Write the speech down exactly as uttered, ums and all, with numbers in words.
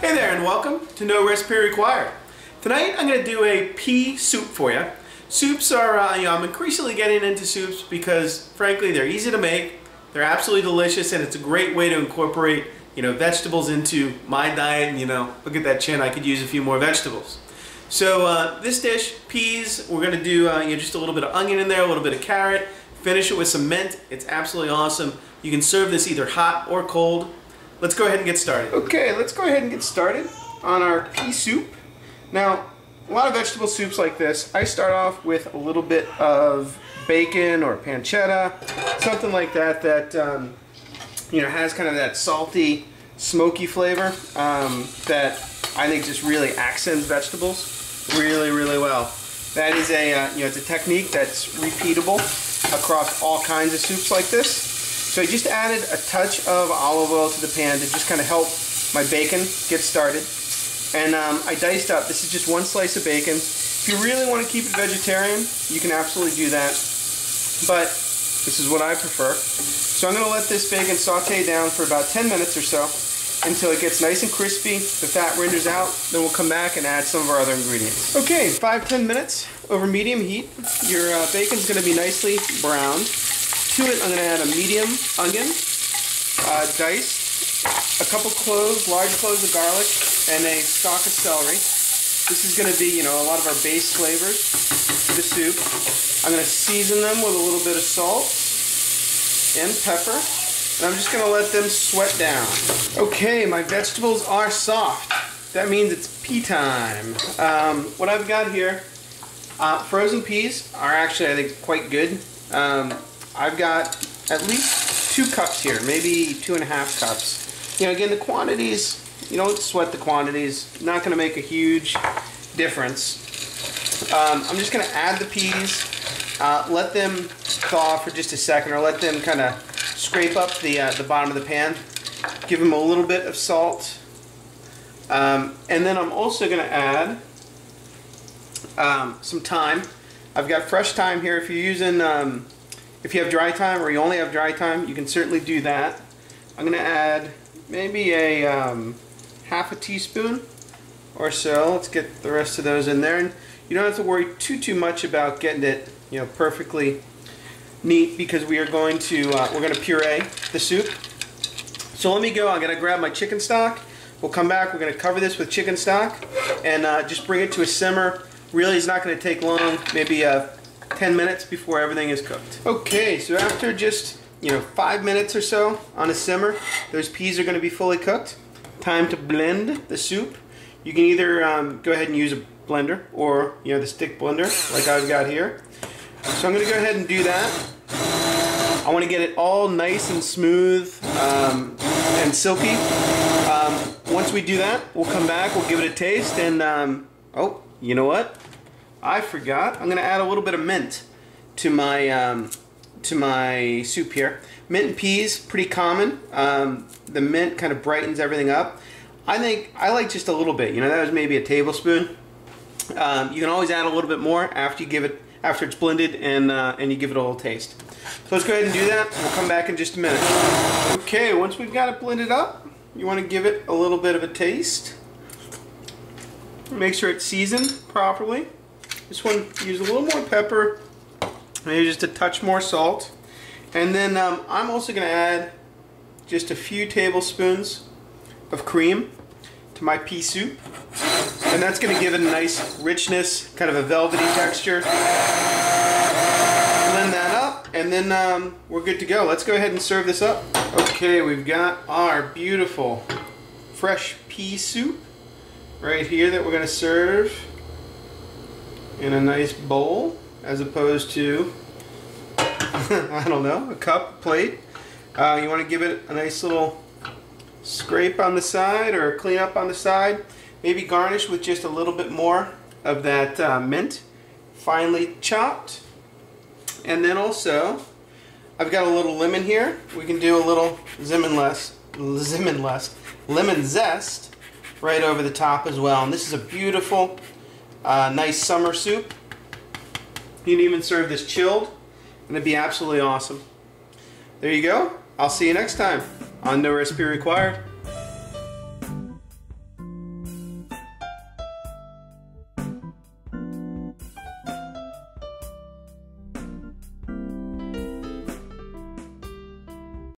Hey there and welcome to No Recipe Required. Tonight I'm going to do a pea soup for you. Soups are, uh, you know, I'm increasingly getting into soups because frankly they're easy to make, they're absolutely delicious, and it's a great way to incorporate, you know, vegetables into my diet. And, you know, look at that chin, I could use a few more vegetables. So uh, this dish, peas, we're going to do uh, you know, just a little bit of onion in there, a little bit of carrot, finish it with some mint. It's absolutely awesome. You can serve this either hot or cold. Let's go ahead and get started. Okay, let's go ahead and get started on our pea soup. Now, a lot of vegetable soups like this, I start off with a little bit of bacon or pancetta, something like that that um, you know, has kind of that salty, smoky flavor um, that I think just really accents vegetables really, really well. That is a uh, you know, it's a technique that's repeatable across all kinds of soups like this. So I just added a touch of olive oil to the pan to just kind of help my bacon get started. And um, I diced up, this is just one slice of bacon. If you really want to keep it vegetarian, you can absolutely do that. But this is what I prefer. So I'm going to let this bacon saute down for about ten minutes or so until it gets nice and crispy, the fat renders out, then we'll come back and add some of our other ingredients. Okay, five to ten minutes over medium heat. Your uh, bacon's going to be nicely browned. To it, I'm going to add a medium onion, uh, diced, a couple cloves, large cloves of garlic, and a stalk of celery. This is going to be, you know, a lot of our base flavors for the soup. I'm going to season them with a little bit of salt and pepper, and I'm just going to let them sweat down. Okay, my vegetables are soft. That means it's pea time. Um, what I've got here, uh, frozen peas are actually, I think, quite good. Um, I've got at least two cups here, maybe two and a half cups. You know, again, the quantities, you don't sweat the quantities. Not going to make a huge difference. Um, I'm just going to add the peas, uh, let them thaw for just a second, or let them kind of scrape up the, uh, the bottom of the pan. Give them a little bit of salt. Um, and then I'm also going to add um, some thyme. I've got fresh thyme here. If you're using... Um, If you have dry thyme or you only have dry thyme, you can certainly do that. I'm going to add maybe a um, half a teaspoon or so. Let's get the rest of those in there. And you don't have to worry too, too much about getting it, you know, perfectly neat, because we are going to, uh, we're going to puree the soup. So let me go. I'm going to grab my chicken stock. We'll come back. We're going to cover this with chicken stock and uh, just bring it to a simmer. Really, it's not going to take long. Maybe a ten minutes before everything is cooked. Okay, so after just, you know, five minutes or so on a simmer, those peas are going to be fully cooked. Time to blend the soup. You can either um, go ahead and use a blender or, you know, the stick blender like I've got here. So I'm going to go ahead and do that. I want to get it all nice and smooth um, and silky. Um, once we do that, we'll come back, we'll give it a taste, and, um, oh, you know what? I forgot. I'm going to add a little bit of mint to my um, to my soup here. Mint and peas, pretty common. Um, the mint kind of brightens everything up. I think I like just a little bit. You know, that was maybe a tablespoon. Um, you can always add a little bit more after you give it after it's blended and uh, and you give it a whole taste. So let's go ahead and do that. We'll come back in just a minute. Okay, once we've got it blended up, you want to give it a little bit of a taste. Make sure it's seasoned properly. This one, use a little more pepper, maybe just a touch more salt. And then um, I'm also going to add just a few tablespoons of cream to my pea soup. And that's going to give it a nice richness, kind of a velvety texture. Blend that up, and then um, we're good to go. Let's go ahead and serve this up. Okay, we've got our beautiful fresh pea soup right here that we're going to serve in a nice bowl, as opposed to, I don't know, a cup, plate. Uh, you want to give it a nice little scrape on the side or clean up on the side. Maybe garnish with just a little bit more of that uh, mint, finely chopped. And then also, I've got a little lemon here. We can do a little zimonless, zimonless, lemon zest right over the top as well. And this is a beautiful, Uh, nice summer soup. You can even serve this chilled, and it'd be absolutely awesome. There you go. I'll see you next time on No Recipe Required.